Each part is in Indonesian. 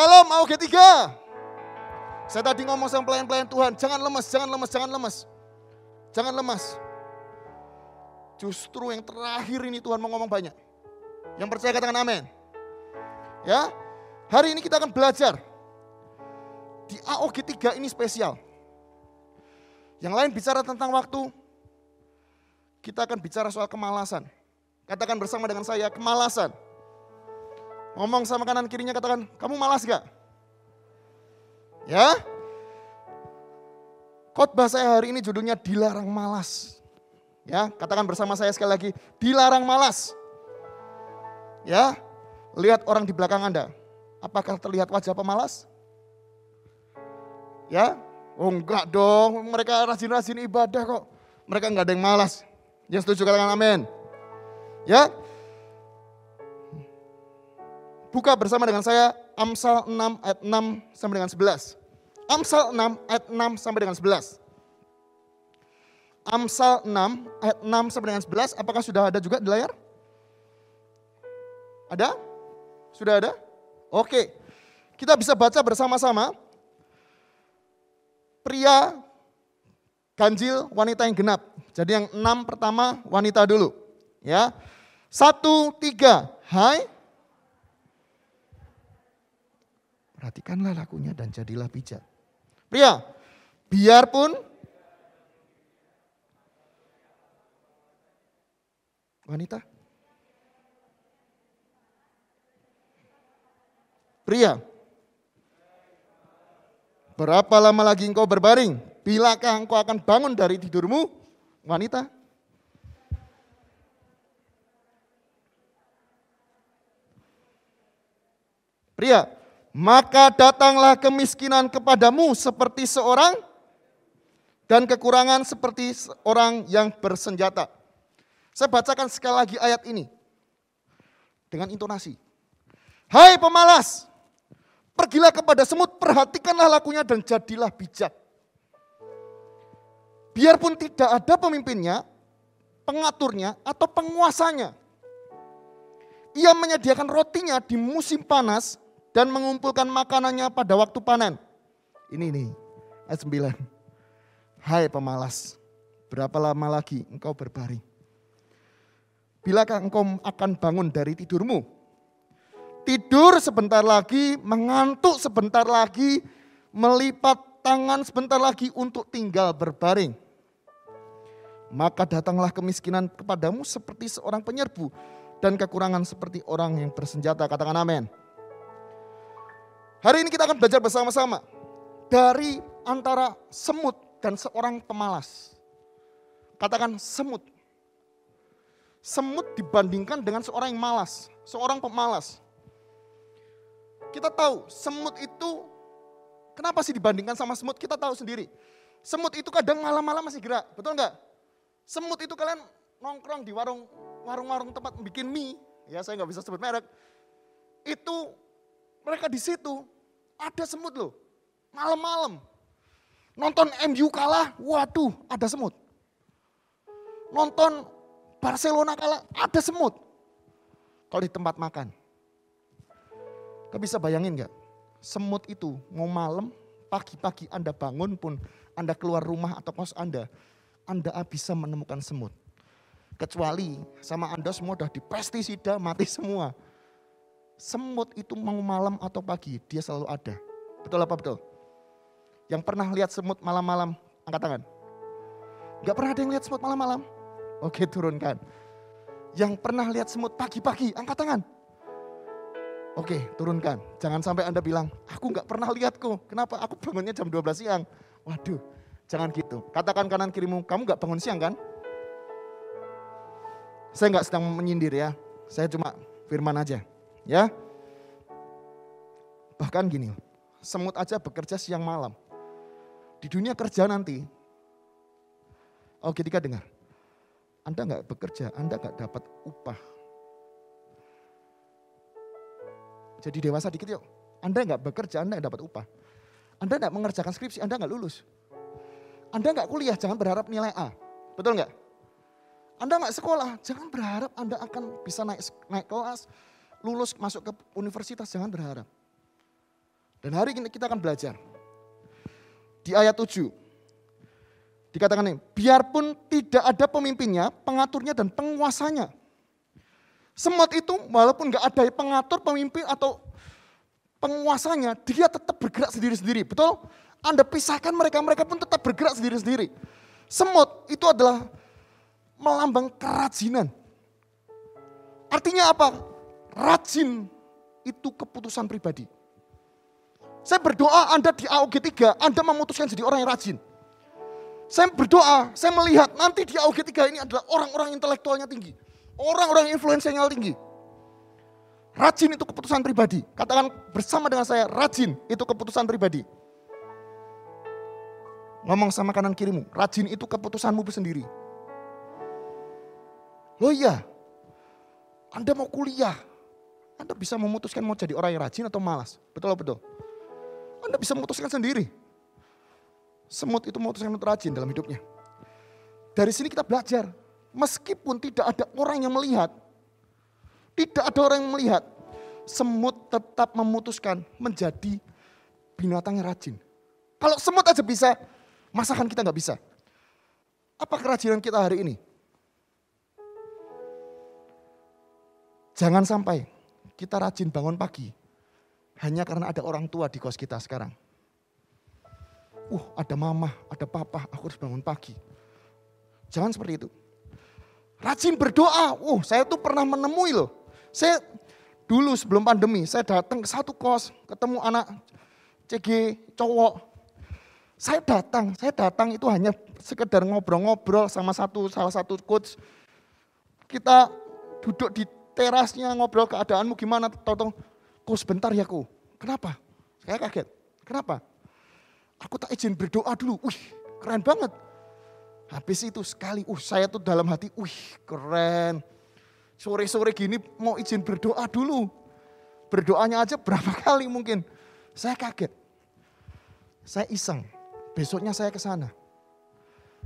Shalom AOG3. Saya tadi ngomong sama pelayan-pelayan Tuhan, jangan lemes, jangan lemes, jangan lemes. Jangan lemas. Justru yang terakhir ini Tuhan mau ngomong banyak. Yang percaya katakan amin. Ya, hari ini kita akan belajar. Di AOG3 ini spesial. Yang lain bicara tentang waktu. Kita akan bicara soal kemalasan. Katakan bersama dengan saya, kemalasan. Ngomong sama kanan kirinya, katakan, kamu malas gak? Ya. Khotbah saya hari ini judulnya dilarang malas. Ya, katakan bersama saya sekali lagi, dilarang malas. Ya, lihat orang di belakang Anda. Apakah terlihat wajah pemalas? Ya, oh enggak dong, mereka rajin-rajin ibadah kok. Mereka enggak ada yang malas. Yang setuju katakan amin. Ya. Buka bersama dengan saya Amsal 6 ayat 6 sampai dengan 11. Amsal 6 ayat 6 sampai dengan 11. Amsal 6 ayat 6 sampai dengan 11. Apakah sudah ada juga di layar? Ada? Sudah ada? Oke. Kita bisa baca bersama-sama. Pria ganjil, wanita yang genap. Jadi yang 6 pertama wanita dulu. Ya. 1, 3. Hai. Perhatikanlah lakunya dan jadilah bijak. Pria, biarpun. Wanita. Pria. Berapa lama lagi engkau berbaring? Bilakah engkau akan bangun dari tidurmu? Wanita. Pria. Maka datanglah kemiskinan kepadamu seperti seorang dan kekurangan seperti orang yang bersenjata. Saya bacakan sekali lagi ayat ini dengan intonasi. Hai pemalas, pergilah kepada semut, perhatikanlah lakunya dan jadilah bijak. Biarpun tidak ada pemimpinnya, pengaturnya atau penguasanya. Ia menyediakan rotinya di musim panas dan mengumpulkan makanannya pada waktu panen. Ini nih, ayat 9. Hai pemalas, berapa lama lagi engkau berbaring? Bilakah engkau akan bangun dari tidurmu? Tidur sebentar lagi, mengantuk sebentar lagi, melipat tangan sebentar lagi untuk tinggal berbaring. Maka datanglah kemiskinan kepadamu seperti seorang penyerbu dan kekurangan seperti orang yang bersenjata. Katakan amin. Hari ini kita akan belajar bersama-sama dari antara semut dan seorang pemalas. Katakan semut. Semut dibandingkan dengan seorang yang malas, seorang pemalas. Kita tahu semut itu, kenapa sih dibandingkan sama semut? Kita tahu sendiri. Semut itu kadang malam-malam masih gerak, betul nggak? Semut itu kalian nongkrong di warung-warung tempat bikin mie, ya saya nggak bisa sebut merek, itu mereka di situ ada semut loh, malam-malam. Nonton MU kalah, waduh ada semut. Nonton Barcelona kalah, ada semut. Kalau di tempat makan. Kau bisa bayangin gak? Semut itu mau malam, pagi-pagi Anda bangun pun, Anda keluar rumah atau kos Anda bisa menemukan semut. Kecuali sama Anda semua udah dipestisida, mati semua. Semut itu mau malam atau pagi, dia selalu ada. Betul apa betul? Yang pernah lihat semut malam-malam, angkat tangan. Gak pernah ada yang lihat semut malam-malam? Oke, turunkan. Yang pernah lihat semut pagi-pagi, angkat tangan. Oke, turunkan. Jangan sampai Anda bilang, aku gak pernah lihat kok. Kenapa? Aku bangunnya jam 12 siang. Waduh, jangan gitu. Katakan kanan kirimu, kamu gak bangun siang kan? Saya gak sedang menyindir ya. Saya cuma firman aja. Ya, bahkan gini, semut aja bekerja siang malam. Di dunia kerja nanti, ketika dengar, Anda nggak bekerja, Anda nggak dapat upah. Jadi dewasa dikit yuk, Anda nggak bekerja, Anda nggak dapat upah. Anda nggak mengerjakan skripsi, Anda nggak lulus. Anda nggak kuliah, jangan berharap nilai A, betul nggak? Anda nggak sekolah, jangan berharap Anda akan bisa naik kelas. Lulus masuk ke universitas, jangan berharap. Dan hari ini kita akan belajar. Di ayat 7. Dikatakan ini, biarpun tidak ada pemimpinnya, pengaturnya dan penguasanya. Semut itu walaupun gak ada pengatur, pemimpin atau penguasanya, dia tetap bergerak sendiri-sendiri. Betul? Anda pisahkan mereka pun tetap bergerak sendiri-sendiri. Semut itu adalah melambang kerajinan. Artinya apa? Rajin itu keputusan pribadi. Saya berdoa Anda di AOG3, Anda memutuskan jadi orang yang rajin. Saya berdoa, saya melihat nanti di AOG3 ini adalah orang-orang intelektualnya tinggi. Orang-orang influensialnya tinggi. Rajin itu keputusan pribadi. Katakan bersama dengan saya, rajin itu keputusan pribadi. Ngomong sama kanan kirimu, rajin itu keputusanmu sendiri. Loh iya, Anda mau kuliah. Anda bisa memutuskan mau jadi orang yang rajin atau malas. Betul atau betul? Anda bisa memutuskan sendiri. Semut itu memutuskan untuk rajin dalam hidupnya. Dari sini kita belajar. Meskipun tidak ada orang yang melihat, semut tetap memutuskan menjadi binatang yang rajin. Kalau semut aja bisa, masakan kita gak bisa. Apa kerajinan kita hari ini? Jangan sampai kita rajin bangun pagi hanya karena ada orang tua di kos kita sekarang. Ada mama, ada papa, aku harus bangun pagi. Jangan seperti itu. Rajin berdoa. Saya tuh pernah menemui loh. Saya dulu sebelum pandemi, saya datang ke satu kos, ketemu anak CG cowok. Saya datang itu hanya sekedar ngobrol-ngobrol sama salah satu coach. Kita duduk di terasnya ngobrol, keadaanmu gimana? Tolong coach bentar ya ku. Kenapa? Saya kaget. Kenapa? Aku tak izin berdoa dulu. Wih, keren banget. Habis itu sekali, saya tuh dalam hati, wih keren. Sore-sore gini mau izin berdoa dulu. Berdoanya aja berapa kali mungkin. Saya kaget. Saya iseng. Besoknya saya ke sana.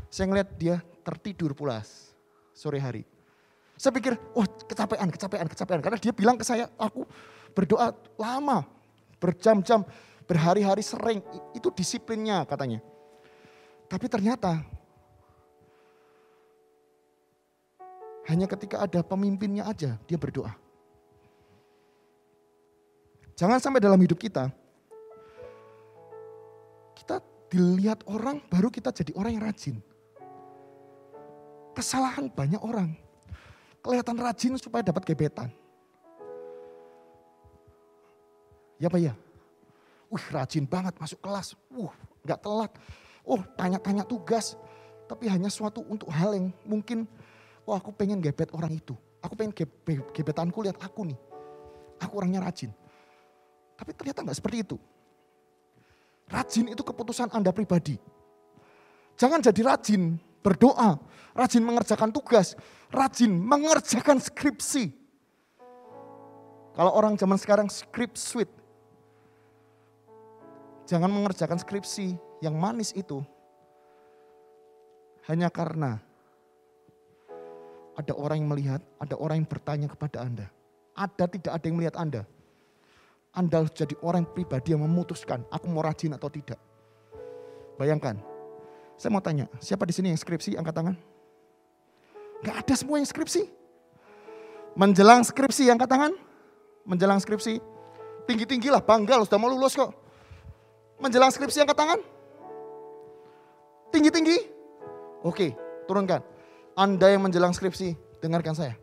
Saya ngeliat dia tertidur pulas sore hari. Saya pikir, kecapean. Karena dia bilang ke saya, aku berdoa lama, berjam-jam, berhari-hari sering. Itu disiplinnya katanya. Tapi ternyata hanya ketika ada pemimpinnya aja, dia berdoa. Jangan sampai dalam hidup kita dilihat orang, baru kita jadi orang yang rajin. Kesalahan banyak orang. Kelihatan rajin supaya dapat gebetan. Ya Pak ya? Rajin banget masuk kelas. Gak telat. Tanya-tanya tugas. Tapi hanya suatu untuk hal yang mungkin aku pengen gebet orang itu. Aku pengen gebetanku lihat aku nih. Aku orangnya rajin. Tapi ternyata gak seperti itu. Rajin itu keputusan Anda pribadi. Jangan jadi rajin berdoa. Rajin mengerjakan tugas. Rajin mengerjakan skripsi. Kalau orang zaman sekarang script suite. Jangan mengerjakan skripsi yang manis itu. Hanya karena ada orang yang melihat, ada orang yang bertanya kepada Anda. Tidak ada yang melihat Anda. Anda harus jadi orang pribadi yang memutuskan, aku mau rajin atau tidak. Bayangkan, saya mau tanya, siapa di sini yang skripsi? Angkat tangan. Gak ada semua yang skripsi. Menjelang skripsi, angkat tangan. Menjelang skripsi, tinggi-tinggilah, bangga loh, sudah mau lulus kok. Menjelang skripsi, angkat tangan. Tinggi-tinggi. Oke, turunkan. Anda yang menjelang skripsi, dengarkan saya.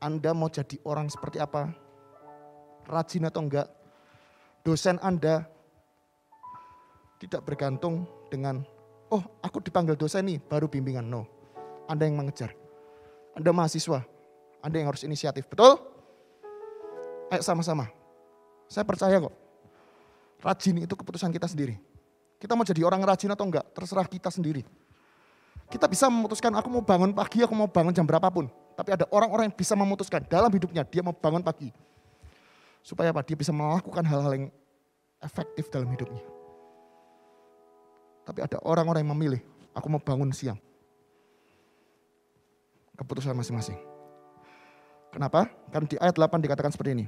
Anda mau jadi orang seperti apa? Rajin atau enggak? Dosen Anda tidak bergantung dengan, aku dipanggil dosen nih, baru bimbingan. No, Anda yang mengejar. Anda mahasiswa, Anda yang harus inisiatif, betul? Ayo sama-sama. Saya percaya kok, rajin itu keputusan kita sendiri. Kita mau jadi orang rajin atau enggak, terserah kita sendiri. Kita bisa memutuskan, aku mau bangun pagi, aku mau bangun jam berapapun. Tapi ada orang-orang yang bisa memutuskan dalam hidupnya, dia mau bangun pagi. Supaya apa? Dia bisa melakukan hal-hal yang efektif dalam hidupnya. Tapi ada orang-orang yang memilih, aku mau bangun siang. Keputusan masing-masing. Kenapa? Karena di ayat 8 dikatakan seperti ini.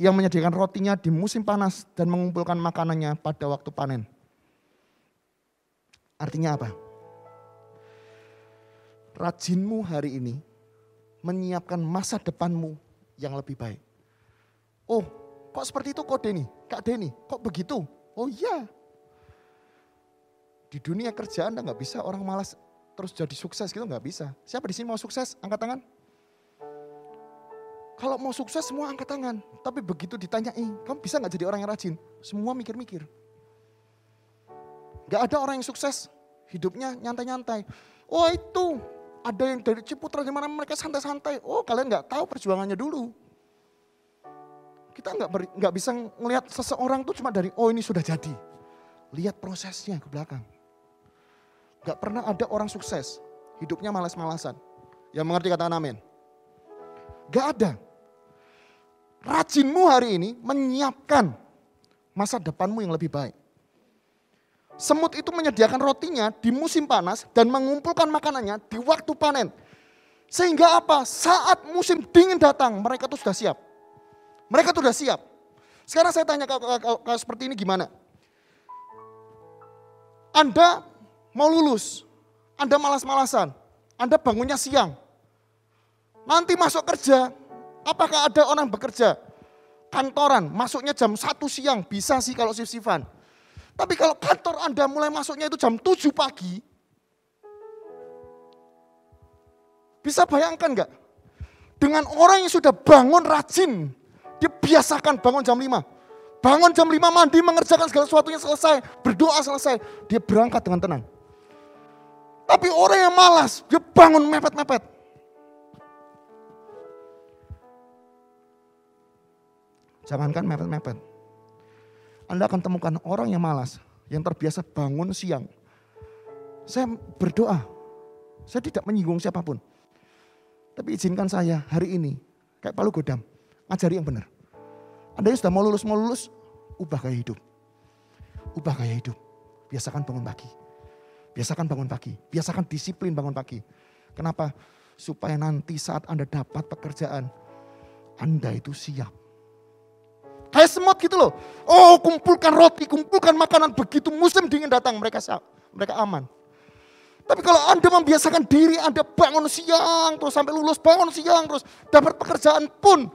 yang menyediakan rotinya di musim panas dan mengumpulkan makanannya pada waktu panen. Artinya apa? Rajinmu hari ini menyiapkan masa depanmu yang lebih baik. Oh, kok seperti itu kok Denny? Kak Denny, kok begitu? Oh iya. Di dunia kerjaan Anda gak bisa orang malas terus jadi sukses gitu, gak bisa. Siapa di sini mau sukses? Angkat tangan. Kalau mau sukses semua angkat tangan. Tapi begitu ditanyain, kamu bisa gak jadi orang yang rajin? Semua mikir-mikir. Gak ada orang yang sukses, hidupnya nyantai-nyantai. Oh itu, ada yang dari Ciputra di mana mereka santai-santai. Oh kalian gak tahu perjuangannya dulu. Kita gak bisa ngelihat seseorang tuh cuma dari oh ini sudah jadi. Lihat prosesnya ke belakang. Gak pernah ada orang sukses hidupnya malas-malasan. Yang mengerti katakan amin. Gak ada. Rajinmu hari ini menyiapkan masa depanmu yang lebih baik. Semut itu menyediakan rotinya di musim panas dan mengumpulkan makanannya di waktu panen. Sehingga apa? Saat musim dingin datang mereka tuh sudah siap. Mereka tuh sudah siap. Sekarang saya tanya kalau seperti ini gimana? Anda mau lulus, Anda malas-malasan, Anda bangunnya siang. Nanti masuk kerja, apakah ada orang bekerja? Kantoran, masuknya jam 1 siang, bisa sih kalau shift-shiftan. Tapi kalau kantor Anda mulai masuknya itu jam 7 pagi, bisa bayangkan enggak? Dengan orang yang sudah bangun rajin, dia biasakan bangun jam 5. Bangun jam 5 mandi, mengerjakan segala sesuatunya selesai. Berdoa selesai. Dia berangkat dengan tenang. Tapi orang yang malas, dia bangun mepet-mepet. Jangankan mepet-mepet. Anda akan temukan orang yang malas, yang terbiasa bangun siang. Saya berdoa. Saya tidak menyinggung siapapun. Tapi izinkan saya hari ini, kayak Palu Godam, ajari yang benar. Anda yang sudah mau lulus, ubah gaya hidup. Ubah gaya hidup. Biasakan bangun pagi. Biasakan bangun pagi. Biasakan disiplin bangun pagi. Kenapa? Supaya nanti saat Anda dapat pekerjaan, Anda itu siap. Kayak semut gitu loh. Oh, kumpulkan roti, kumpulkan makanan. Begitu musim dingin datang, mereka siap. Mereka aman. Tapi kalau Anda membiasakan diri, Anda bangun siang, terus sampai lulus, bangun siang, terus dapat pekerjaan pun,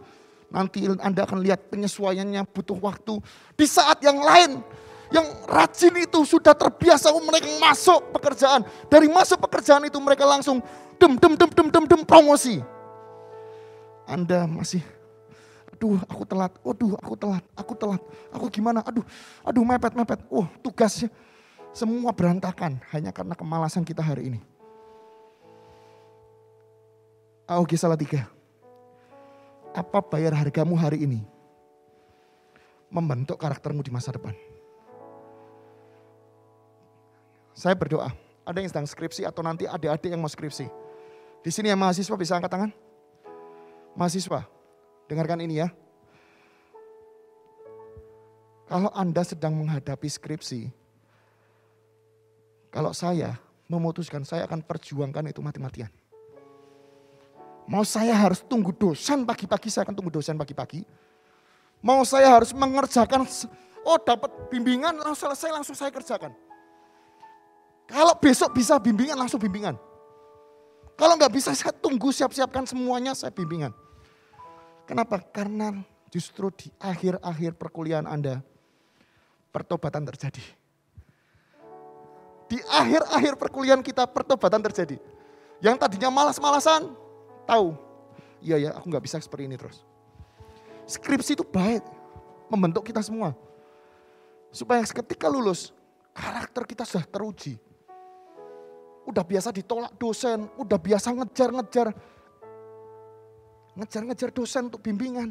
nanti Anda akan lihat penyesuaiannya butuh waktu. Di saat yang lain, yang rajin itu sudah terbiasa mereka masuk pekerjaan. Dari masuk pekerjaan itu mereka langsung dem promosi. Anda masih, aduh aku telat, waduh aku telat, aku gimana, aduh mepet, tugasnya. Semua berantakan hanya karena kemalasan kita hari ini. AOG Salatiga. Apa bayar hargamu hari ini membentuk karaktermu di masa depan. Saya berdoa, ada yang sedang skripsi atau nanti adik-adik yang mau skripsi. Di sini yang mahasiswa bisa angkat tangan? Mahasiswa, dengarkan ini ya. Kalau Anda sedang menghadapi skripsi, kalau saya memutuskan saya akan perjuangkan itu mati-matian. Mau saya harus tunggu dosen pagi-pagi, saya akan tunggu dosen pagi-pagi. Mau saya harus mengerjakan, oh dapat bimbingan, langsung selesai, langsung saya kerjakan. Kalau besok bisa bimbingan, langsung bimbingan. Kalau nggak bisa, saya tunggu siap-siapkan semuanya, saya bimbingan. Kenapa? Karena justru di akhir-akhir perkuliahan Anda, pertobatan terjadi. Di akhir-akhir perkuliahan kita, pertobatan terjadi. Yang tadinya malas-malasan, tahu, iya aku gak bisa seperti ini terus. Skripsi itu baik, membentuk kita semua. Supaya ketika lulus, karakter kita sudah teruji. Udah biasa ditolak dosen, udah biasa ngejar-ngejar. Ngejar-ngejar dosen untuk bimbingan.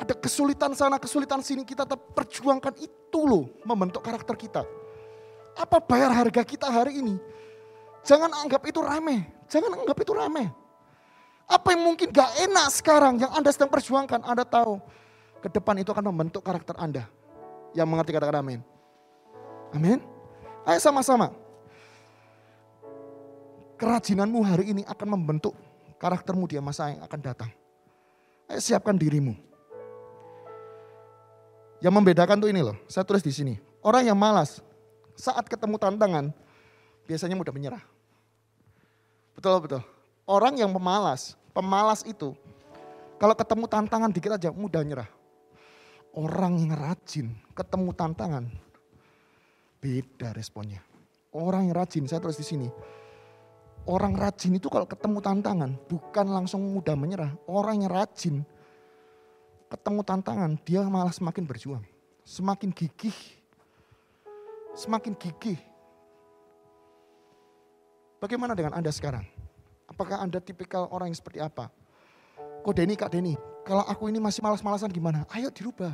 Ada kesulitan sana, kesulitan sini, kita tetap perjuangkan itu loh, membentuk karakter kita. Apa bayar harga kita hari ini? Jangan anggap itu remeh. Apa yang mungkin gak enak sekarang yang Anda sedang perjuangkan, Anda tahu ke depan itu akan membentuk karakter Anda. Yang mengerti katakan amin. Amin. Ayo sama-sama. Kerajinanmu hari ini akan membentuk karaktermu di masa yang akan datang. Ayo siapkan dirimu. Yang membedakan tuh ini loh, saya tulis di sini. Orang yang malas saat ketemu tantangan biasanya mudah menyerah. Betul. Orang yang pemalas itu kalau ketemu tantangan dikit aja mudah nyerah. Orang yang rajin ketemu tantangan beda responnya. Orang yang rajin, saya tulis di sini. Orang rajin itu kalau ketemu tantangan bukan langsung mudah menyerah. Orang yang rajin ketemu tantangan dia malah semakin berjuang, semakin gigih. Semakin gigih. Bagaimana dengan Anda sekarang? Apakah Anda tipikal orang yang seperti apa? Kak Denny, kalau aku ini masih malas-malasan gimana? Ayo dirubah.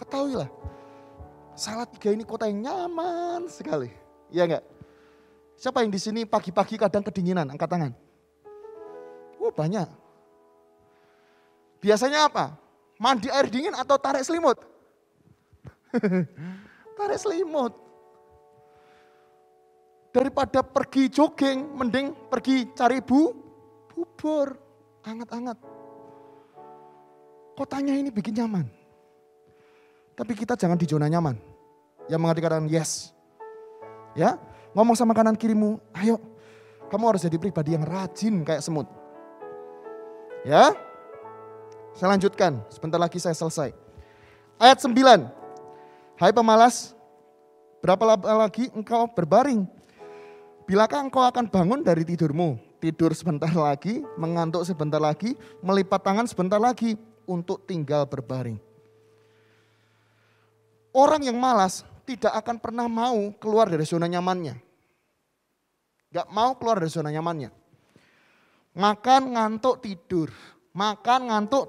Ketahuilah, Salatiga ini kota yang nyaman sekali. Iya enggak? Siapa yang di sini pagi-pagi kadang kedinginan? Angkat tangan. Banyak. Biasanya apa? Mandi air dingin atau tarik selimut? Tarik selimut. Daripada pergi jogging, mending pergi cari bubur. Hangat-hangat. Kotanya ini bikin nyaman. Tapi kita jangan di zona nyaman. Yang mengatakan yes. Ya, ngomong sama kanan kirimu, ayo kamu harus jadi pribadi yang rajin kayak semut. Ya, saya lanjutkan, sebentar lagi saya selesai. Ayat 9, hai pemalas, berapa lama lagi engkau berbaring? Bilakah engkau akan bangun dari tidurmu? Tidur sebentar lagi, mengantuk sebentar lagi, melipat tangan sebentar lagi untuk tinggal berbaring. Orang yang malas tidak akan pernah mau keluar dari zona nyamannya. Gak mau keluar dari zona nyamannya. Makan, ngantuk,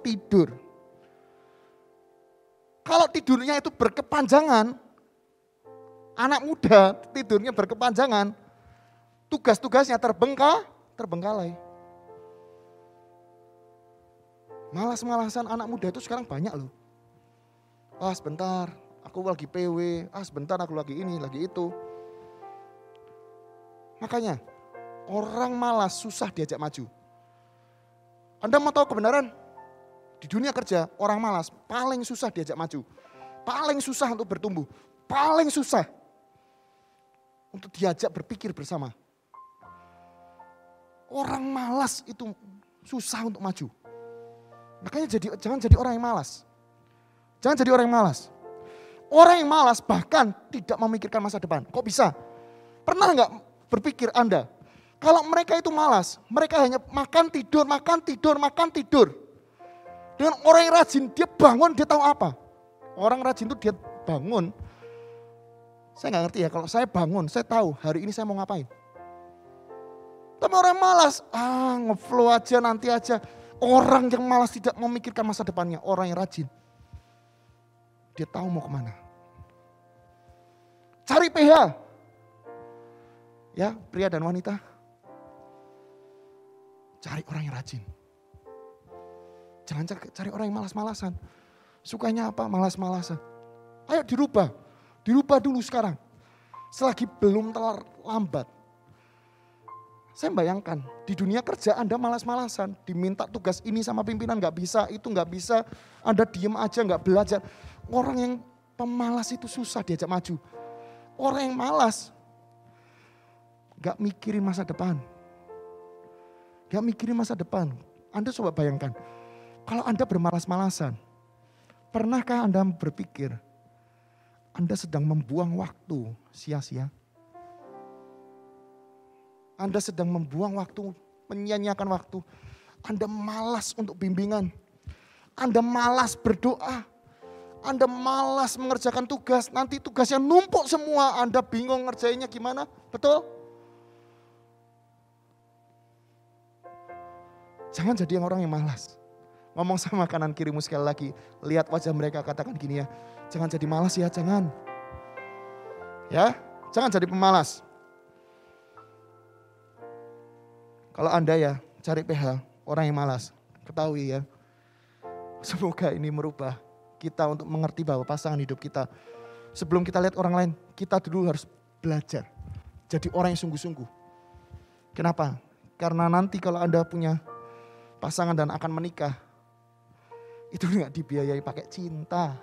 tidur. Kalau tidurnya itu berkepanjangan, anak muda tidurnya berkepanjangan, tugas-tugasnya terbengkalai. Malas-malasan anak muda itu sekarang banyak loh. Ah sebentar, aku lagi PW, ah sebentar aku lagi ini, lagi itu. Makanya, orang malas susah diajak maju. Anda mau tahu kebenaran? Di dunia kerja orang malas paling susah diajak maju. Paling susah untuk bertumbuh. Paling susah untuk diajak berpikir bersama. Orang malas itu susah untuk maju. Makanya jangan jadi orang yang malas. Orang yang malas bahkan tidak memikirkan masa depan. Kok bisa? Pernah nggak berpikir Anda? Kalau mereka itu malas, mereka hanya makan tidur. Dengan orang yang rajin, dia bangun, dia tahu apa. Orang rajin itu dia bangun. Saya gak ngerti ya, kalau saya bangun, saya tahu hari ini saya mau ngapain. Tapi orang malas, ngeflow aja, nanti aja. Orang yang malas tidak memikirkan masa depannya, orang yang rajin. Dia tahu mau kemana. Cari PH. Ya, pria dan wanita. Cari orang yang rajin. Jangan cari orang yang malas-malasan. Sukanya apa? Malas-malasan. Ayo dirubah. Dirubah dulu sekarang. Selagi belum terlambat. Saya bayangkan di dunia kerja Anda malas-malasan. Diminta tugas ini sama pimpinan gak bisa, itu gak bisa. Anda diem aja gak belajar. Orang yang pemalas itu susah diajak maju. Orang yang malas gak mikirin masa depan. Anda coba bayangkan, kalau Anda bermalas-malasan, pernahkah Anda berpikir, Anda sedang membuang waktu sia-sia? Anda sedang membuang waktu, menyia-nyiakan waktu. Anda malas untuk bimbingan. Anda malas berdoa. Anda malas mengerjakan tugas. Nanti tugasnya numpuk semua. Anda bingung ngerjainnya gimana, betul? Jangan jadi orang yang malas. Ngomong sama kanan kirimu sekali lagi. Lihat wajah mereka, katakan gini ya. Jangan jadi malas ya, jangan. Ya, jangan jadi pemalas. Kalau Anda ya, cari PH, orang yang malas. Ketahui ya. Semoga ini merubah kita untuk mengerti bahwa pasangan hidup kita. Sebelum kita lihat orang lain, kita dulu harus belajar. Jadi orang yang sungguh-sungguh. Kenapa? Karena nanti kalau Anda punya pasangan dan akan menikah, itu gak dibiayai pakai cinta.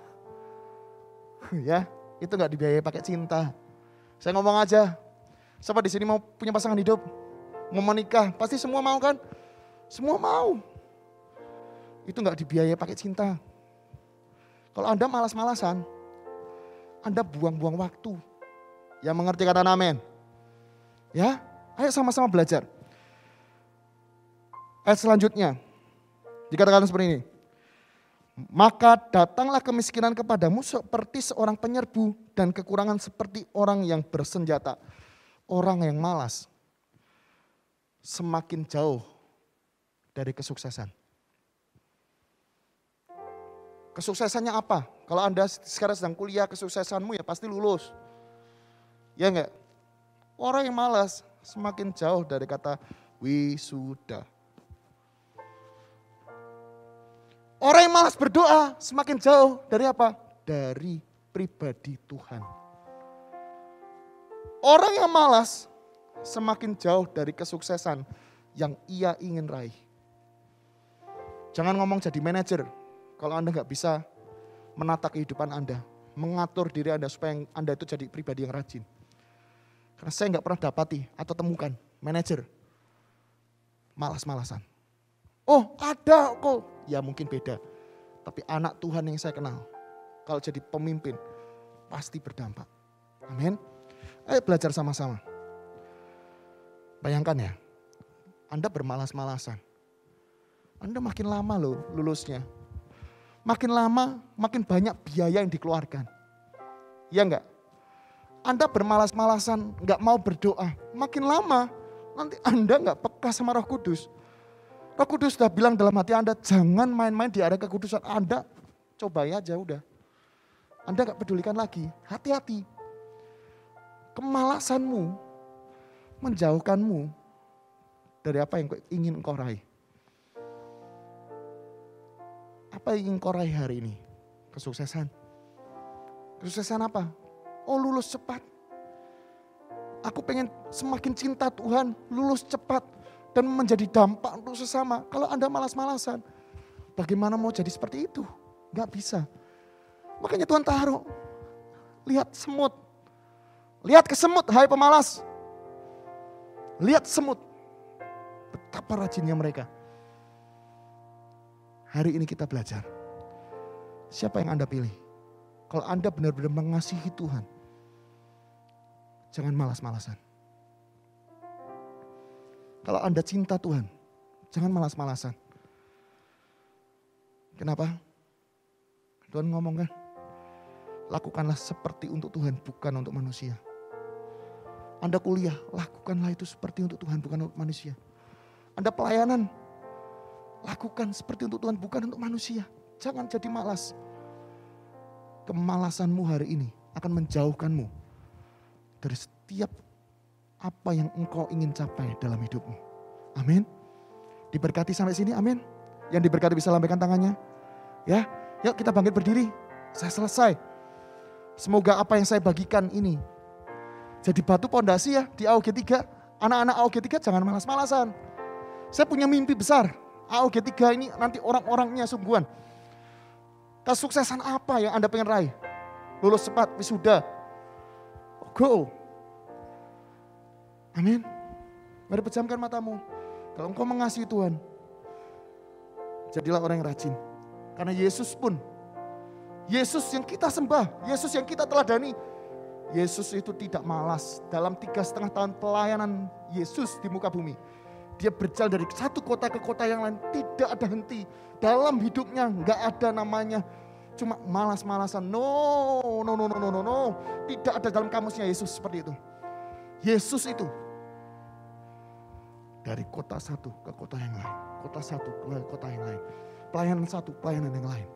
Ya, itu gak dibiayai pakai cinta. Saya ngomong aja, siapa di sini mau punya pasangan hidup? Mau menikah? Pasti semua mau kan? Semua mau. Itu gak dibiayai pakai cinta. Kalau Anda malas-malasan, Anda buang-buang waktu. Yang mengerti katakan amin. Ya, ayo sama-sama belajar. Ayat selanjutnya, dikatakan seperti ini. Maka datanglah kemiskinan kepadamu seperti seorang penyerbu dan kekurangan seperti orang yang bersenjata. Orang yang malas semakin jauh dari kesuksesan. Kesuksesannya apa? Kalau Anda sekarang sedang kuliah, kesuksesanmu ya pasti lulus. Ya enggak? Orang yang malas semakin jauh dari kata wisuda. Orang yang malas berdoa semakin jauh dari apa? Dari pribadi Tuhan. Orang yang malas semakin jauh dari kesuksesan yang ia ingin raih. Jangan ngomong jadi manajer kalau Anda nggak bisa menata kehidupan Anda, mengatur diri Anda supaya Anda itu jadi pribadi yang rajin. Karena saya nggak pernah dapati atau temukan manajer malas-malasan. Oh, ada kok. Ya mungkin beda, tapi anak Tuhan yang saya kenal, kalau jadi pemimpin, pasti berdampak. Amin. Ayo belajar sama-sama. Bayangkan ya, Anda bermalas-malasan. Anda makin lama loh lulusnya. Makin lama, makin banyak biaya yang dikeluarkan. Iya enggak? Anda bermalas-malasan, enggak mau berdoa. Makin lama, nanti Anda enggak peka sama Roh Kudus. Roh Kudus sudah bilang dalam hati Anda, jangan main-main di area kekudusan Anda. Coba ya aja udah. Anda gak pedulikan lagi, hati-hati. Kemalasanmu menjauhkanmu dari apa yang ingin engkau raih. Apa yang ingin engkau raih hari ini? Kesuksesan. Kesuksesan apa? Oh, lulus cepat. Aku pengen semakin cinta Tuhan, lulus cepat. Dan menjadi dampak untuk sesama. Kalau Anda malas-malasan, bagaimana mau jadi seperti itu? Gak bisa. Makanya Tuhan taruh. Lihat semut. Lihat ke semut, hai pemalas. Lihat semut. Betapa rajinnya mereka. Hari ini kita belajar. Siapa yang Anda pilih? Kalau Anda benar-benar mengasihi Tuhan, jangan malas-malasan. Kalau Anda cinta Tuhan, jangan malas-malasan. Kenapa? Tuhan ngomong kan, lakukanlah seperti untuk Tuhan, bukan untuk manusia. Anda kuliah, lakukanlah itu seperti untuk Tuhan, bukan untuk manusia. Anda pelayanan, lakukan seperti untuk Tuhan, bukan untuk manusia. Jangan jadi malas. Kemalasanmu hari ini akan menjauhkanmu dari setiap apa yang engkau ingin capai dalam hidupmu. Amin. Diberkati sampai sini, amin. Yang diberkati bisa lambaikan tangannya. Ya, yuk kita bangkit berdiri. Saya selesai. Semoga apa yang saya bagikan ini jadi batu pondasi ya di AOG3. Anak-anak AOG3 jangan malas-malasan. Saya punya mimpi besar. AOG3 ini nanti orang-orangnya sungguhan. Kesuksesan apa yang Anda pengen raih? Lulus cepat, wisuda. Go. Amin. Mari pejamkan matamu. Kalau engkau mengasihi Tuhan, jadilah orang yang rajin. Karena Yesus pun, Yesus yang kita sembah, Yesus yang kita teladani, Yesus itu tidak malas. Dalam 3,5 tahun pelayanan Yesus di muka bumi, Dia berjalan dari satu kota ke kota yang lain, tidak ada henti. Dalam hidupnya nggak ada namanya cuma malas-malasan. No. Tidak ada dalam kamusnya Yesus seperti itu. Yesus itu dari kota satu ke kota yang lain, kota satu ke kota yang lain, pelayanan satu, pelayanan yang lain.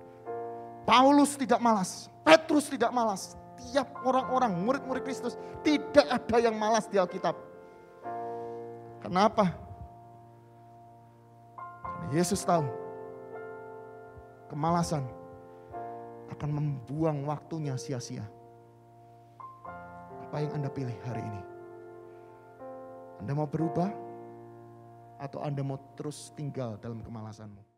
Paulus tidak malas, Petrus tidak malas, tiap orang-orang murid-murid Kristus tidak ada yang malas di Alkitab. Kenapa? Karena Yesus tahu kemalasan akan membuang waktunya sia-sia. Apa yang Anda pilih hari ini? Anda mau berubah atau Anda mau terus tinggal dalam kemalasanmu?